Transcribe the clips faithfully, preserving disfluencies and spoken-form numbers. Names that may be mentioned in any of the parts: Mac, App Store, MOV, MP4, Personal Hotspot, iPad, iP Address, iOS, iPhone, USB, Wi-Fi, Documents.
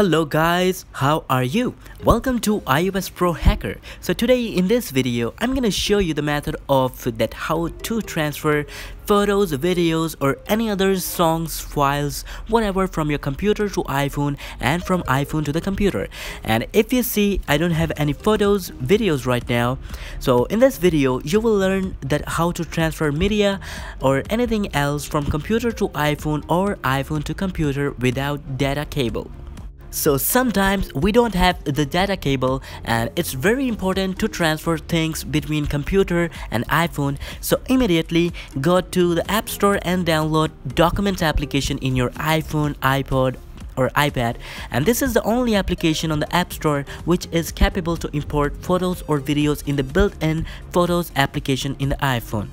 Hello guys, how are you? Welcome to iOS Pro Hacker. So today in this video, I'm gonna show you the method of that how to transfer photos, videos, or any other songs, files, whatever from your computer to iPhone and from iPhone to the computer. And if you see, I don't have any photos, videos right now. So in this video, you will learn that how to transfer media or anything else from computer to iPhone or iPhone to computer without data cable. So sometimes we don't have the data cable and it's very important to transfer things between computer and iPhone. So immediately go to the App Store and download Documents application in your iPhone, iPod or iPad, and this is the only application on the App Store which is capable to import photos or videos in the built-in Photos application in the iPhone.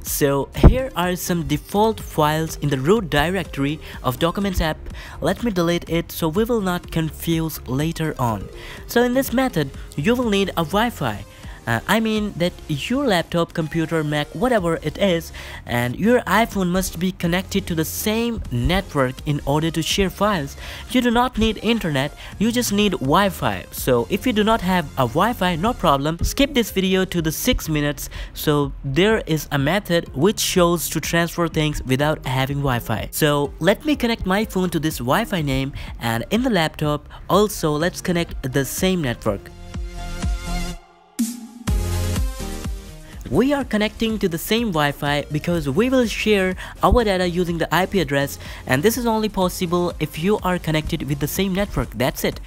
So here are some default files in the root directory of Documents app. Let me delete it so we will not confuse later on. So in this method, you will need a Wi-Fi. Uh, I mean that your laptop, computer, Mac, whatever it is, and your iPhone must be connected to the same network in order to share files. You do not need internet, you just need Wi-Fi. So if you do not have a Wi-Fi, no problem. Skip this video to the six minutes. So there is a method which shows to transfer things without having Wi-Fi. So let me connect my phone to this Wi-Fi name, and in the laptop also let's connect the same network. We are connecting to the same Wi-Fi because we will share our data using the I P address, and this is only possible if you are connected with the same network. That's it.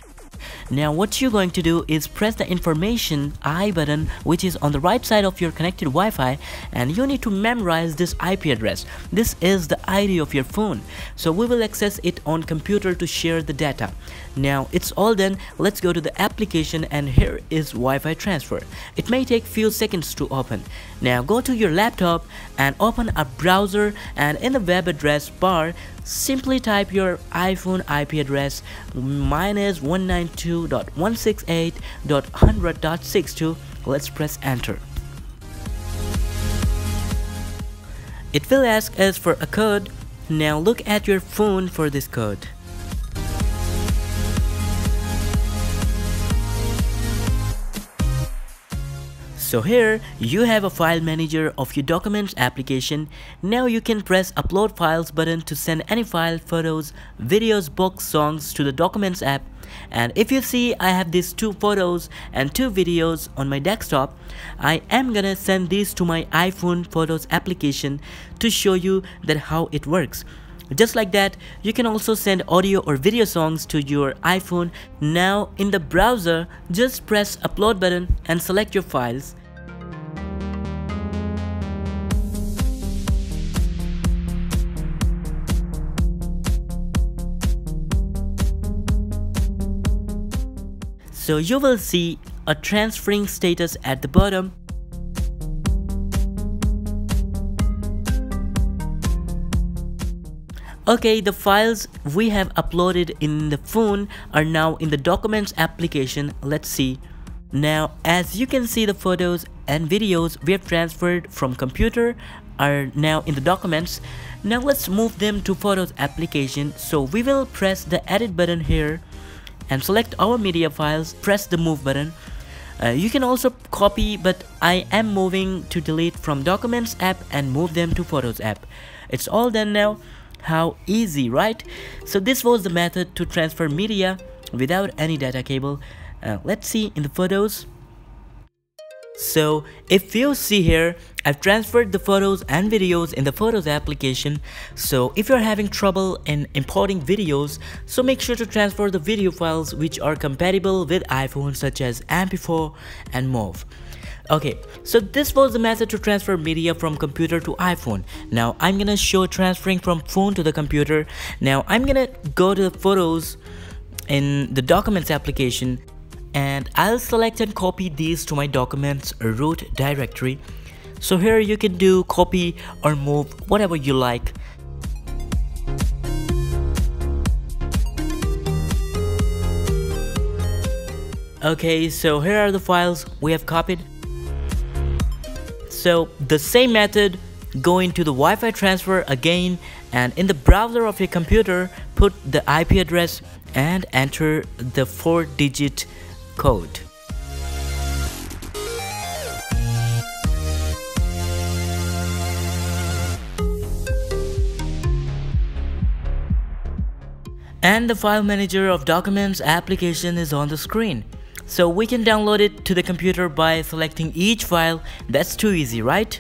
Now what you're going to do is press the information I button which is on the right side of your connected Wi-Fi, and you need to memorize this I P address. This is the I D of your phone. So we will access it on computer to share the data. Now it's all done. Let's go to the application, and here is Wi-Fi transfer. It may take few seconds to open. Now go to your laptop and open a browser, and in the web address bar simply type your iPhone I P address minus one ninety-two dot one sixty-eight dot one hundred dot sixty-two. Let's press enter. It will ask us for a code. Now look at your phone for this code. So here you have a file manager of your Documents application. Now you can press upload files button to send any file, photos, videos, books, songs to the Documents app. And if you see, I have these two photos and two videos on my desktop. I am gonna send these to my iPhone Photos application to show you that how it works. Just like that, you can also send audio or video songs to your iPhone. Now in the browser, just press upload button and select your files. So you will see a transferring status at the bottom. Okay, the files we have uploaded in the phone are now in the Documents application. Let's see. Now as you can see, the photos and videos we have transferred from computer are now in the Documents. Now let's move them to Photos application. So we will press the edit button here and select our media files. Press the move button. Uh, you can also copy, but I am moving to delete from Documents app and move them to Photos app. It's all done now. How easy, right? So this was the method to transfer media without any data cable. Uh, let's see in the photos. So if you see here, I've transferred the photos and videos in the Photos application. So if you're having trouble in importing videos, so make sure to transfer the video files which are compatible with iPhone, such as M P four and M O V. Okay, so this was the method to transfer media from computer to iPhone. Now I'm gonna show transferring from phone to the computer. Now I'm gonna go to the photos in the Documents application, and I'll select and copy these to my Documents root directory. So here you can do copy or move, whatever you like. Okay, so here are the files we have copied. So the same method, go into the Wi-Fi transfer again, and in the browser of your computer put the I P address and enter the four digit code. And the file manager of Documents application is on the screen. So we can download it to the computer by selecting each file. That's too easy, right?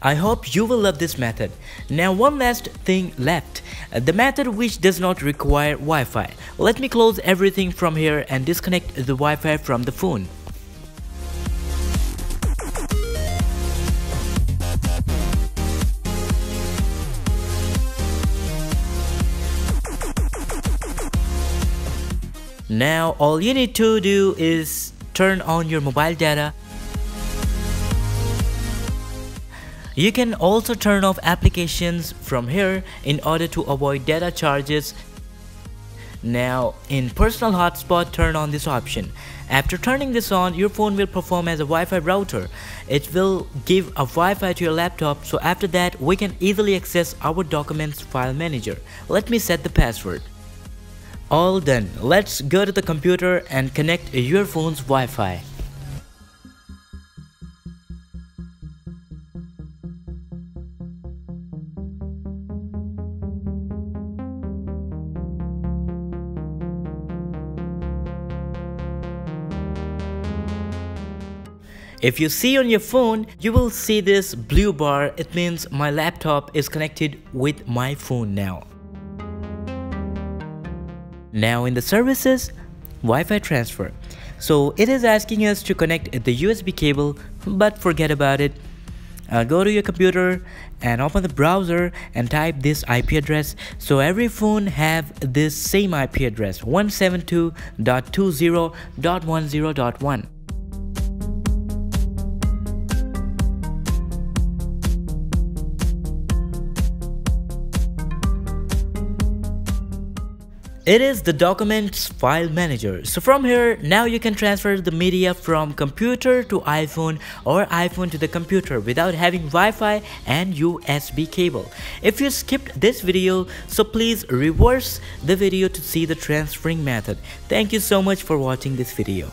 I hope you will love this method. Now one last thing left, the method which does not require Wi-Fi. Let me close everything from here and disconnect the Wi-Fi from the phone. Now all you need to do is turn on your mobile data. You can also turn off applications from here in order to avoid data charges. Now in personal hotspot, turn on this option. After turning this on, your phone will perform as a Wi-Fi router. It will give a Wi-Fi to your laptop, so after that we can easily access our Documents file manager. Let me set the password. All done. Let's go to the computer and connect your phone's Wi-Fi. If you see on your phone, you will see this blue bar. It means my laptop is connected with my phone now. Now in the services, Wi-Fi transfer. So it is asking us to connect the U S B cable, but forget about it. Uh, go to your computer and open the browser and type this I P address. So every phone have this same I P address, one seventy-two dot two zero dot ten dot one. It is the Documents file manager. So from here, now you can transfer the media from computer to iPhone or iPhone to the computer without having Wi-Fi and U S B cable. If you skipped this video, so please reverse the video to see the transferring method. Thank you so much for watching this video.